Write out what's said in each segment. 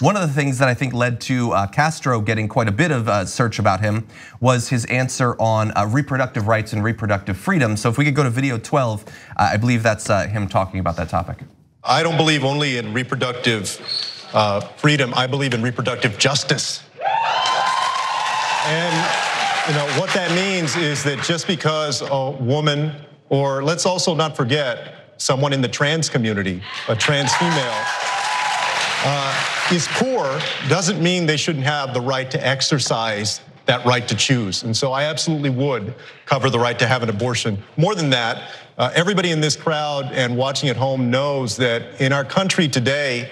One of the things that I think led to Castro getting quite a bit of search about him was his answer on reproductive rights and reproductive freedom. So if we could go to video 12, I believe that's him talking about that topic. I don't believe only in reproductive freedom, I believe in reproductive justice. And you know what that means is that just because a woman, or let's also not forget someone in the trans community, a trans female, is poor doesn't mean they shouldn't have the right to exercise that right to choose. And so I absolutely would cover the right to have an abortion. More than that, everybody in this crowd and watching at home knows that in our country today,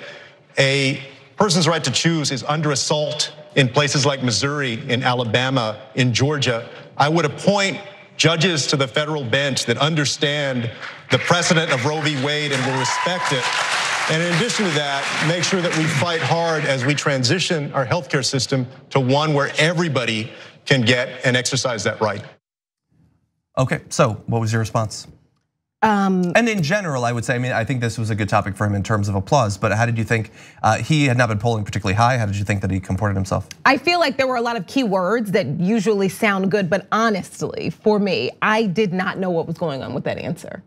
a person's right to choose is under assault in places like Missouri, in Alabama, in Georgia. I would appoint judges to the federal bench that understand the precedent of Roe v. Wade and will respect it. And in addition to that, make sure that we fight hard as we transition our healthcare system to one where everybody can get and exercise that right. Okay, so what was your response? And in general, I would say, I mean, I think this was a good topic for him in terms of applause, but how did you think he had not been polling particularly high? How did you think that he comported himself? I feel like there were a lot of key words that usually sound good, but honestly, for me, I did not know what was going on with that answer.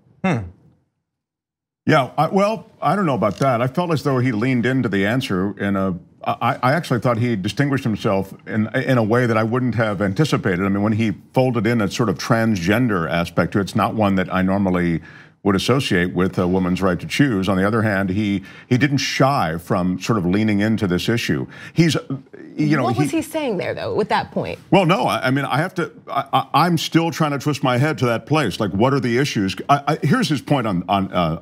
Yeah, well, I don't know about that. I felt as though he leaned into the answer in a, I actually thought he distinguished himself in a way that I wouldn't have anticipated. I mean, when he folded in a sort of transgender aspect to it, it's not one that I normally would associate with a woman's right to choose. On the other hand, he didn't shy from sort of leaning into this issue. He's, you know, what was he saying there though with that point? Well, no, I mean, I have to. I'm still trying to twist my head to that place. Like, what are the issues? Here's his point on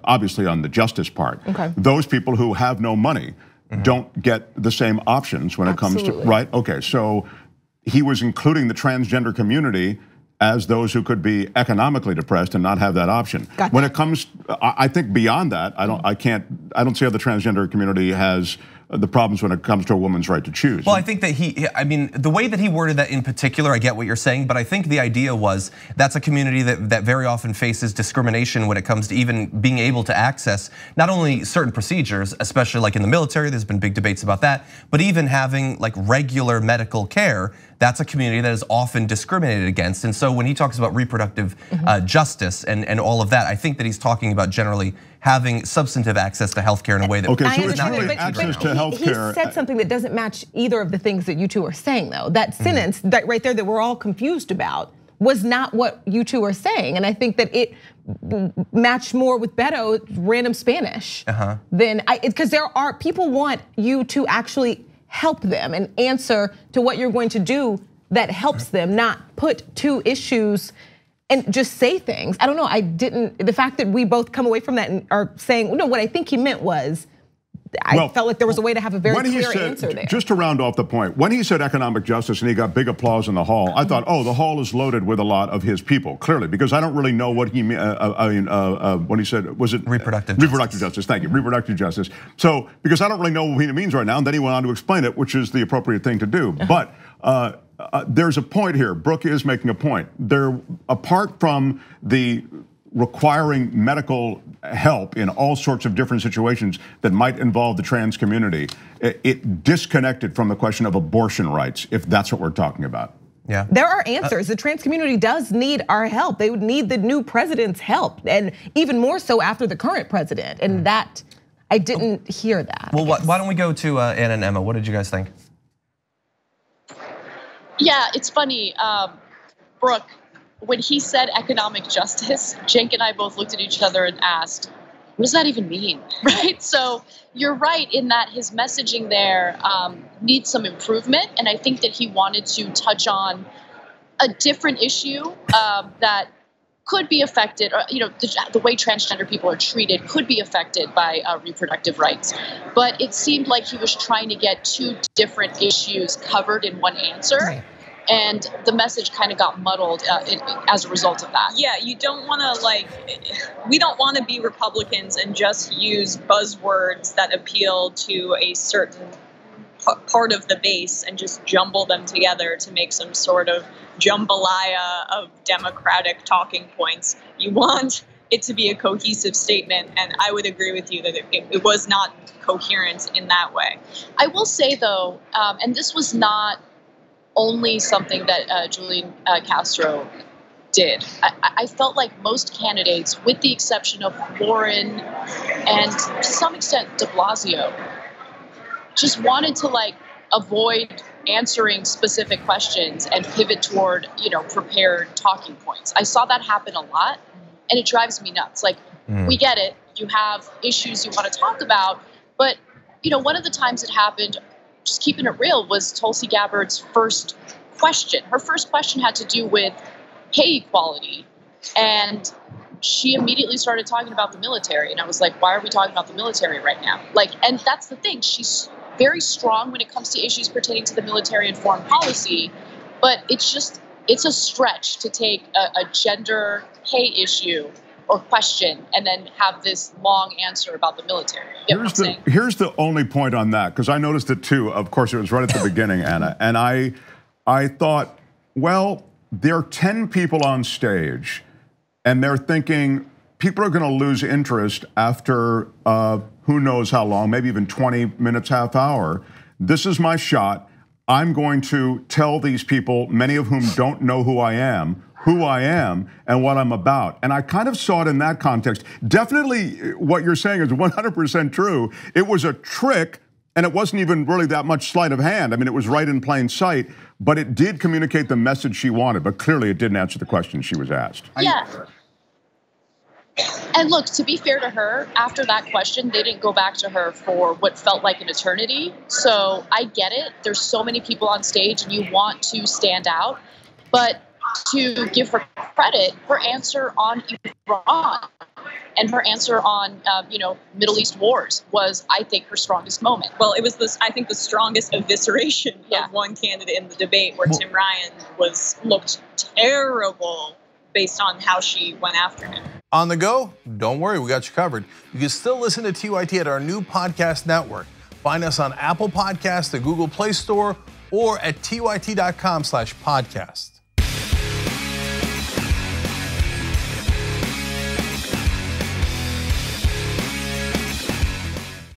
obviously on the justice part. Okay. Those people who have no money don't get the same options when it comes to right. Okay, so he was including the transgender community as those who could be economically depressed and not have that option. Gotcha. When it comes, I think beyond that, I don't see how the transgender community has the problems when it comes to a woman's right to choose. Well, I think that he, I mean, the way that he worded that in particular, I get what you're saying, but I think the idea was that's a community that very often faces discrimination when it comes to even being able to access not only certain procedures, especially like in the military, there's been big debates about that, but even having like regular medical care, that's a community that is often discriminated against. And so when he talks about reproductive justice and all of that, I think that he's talking about generally having substantive access to healthcare in a way that it's not really access to healthcare. He said something that doesn't match either of the things that you two are saying, though. That sentence that right there that we're all confused about was not what you two are saying, and I think that it matched more with Beto's random Spanish than because there are people want you to actually help them and answer to what you're going to do that helps them, not put two issues and just say things. I don't know, the fact that we both come away from that and are saying, no, what I think he meant was, I felt like there was a way to have a very clear answer there. Just to round off the point, when he said economic justice and he got big applause in the hall, I thought, oh, the hall is loaded with a lot of his people, clearly, because I don't really know what he meant, I mean, when he said, was it? Reproductive justice, thank you, reproductive justice. So, because I don't really know what he means right now, and then he went on to explain it, which is the appropriate thing to do, but, there's a point here. Brooke is making a point. There, apart from the requiring medical help in all sorts of different situations that might involve the trans community, it disconnected from the question of abortion rights, if that's what we're talking about. Yeah. There are answers. The trans community does need our help. They would need the new president's help, and even more so after the current president. And that, I didn't hear that. Well, why don't we go to Anne and Emma? What did you guys think? Yeah, it's funny, Brooke, when he said economic justice, Cenk and I both looked at each other and asked, what does that even mean, right? So you're right in that his messaging there needs some improvement, and I think that he wanted to touch on a different issue that could be affected, or you know, the way transgender people are treated could be affected by reproductive rights. But it seemed like he was trying to get two different issues covered in one answer. Right. And the message kind of got muddled as a result of that. Yeah, you don't want to we don't want to be Republicans and just use buzzwords that appeal to a certain part of the base and just jumble them together to make some sort of jambalaya of Democratic talking points. You want it to be a cohesive statement, and I would agree with you that it was not coherent in that way. I will say, though, and this was not only something that Julián Castro did. I felt like most candidates, with the exception of Warren and to some extent de Blasio, just wanted to like avoid answering specific questions and pivot toward, you know, prepared talking points. I saw that happen a lot, and it drives me nuts. Like, we get it. You have issues you want to talk about, but, you know, one of the times it happened, just keeping it real, was Tulsi Gabbard's first question. Her first question had to do with pay equality, and she immediately started talking about the military, and I was like, why are we talking about the military right now? Like, and that's the thing. She's very strong when it comes to issues pertaining to the military and foreign policy, but it's just, it's a stretch to take a gender pay issue or question and then have this long answer about the military. Here's the only point on that, because I noticed it too. Of course, it was right at the beginning, Anna, and I thought, well, there are 10 people on stage, and they're thinking people are gonna lose interest after who knows how long, maybe even 20 minutes, half hour. This is my shot. I'm going to tell these people, many of whom don't know who I am and what I'm about. And I kind of saw it in that context. Definitely what you're saying is 100% true. It was a trick, and it wasn't even really that much sleight of hand. I mean, it was right in plain sight, but it did communicate the message she wanted, but clearly it didn't answer the question she was asked. Yeah. And look, to be fair to her, after that question, they didn't go back to her for what felt like an eternity. So I get it. There's so many people on stage and you want to stand out. But to give her credit, her answer on Iran and her answer on, you know, Middle East wars was, I think, her strongest moment. Well, it was this, I think, the strongest evisceration of one candidate in the debate, where Tim Ryan looked terrible based on how she went after him. On the go? Don't worry, we got you covered. You can still listen to TYT at our new podcast network. Find us on Apple Podcasts, the Google Play Store, or at tyt.com/podcast.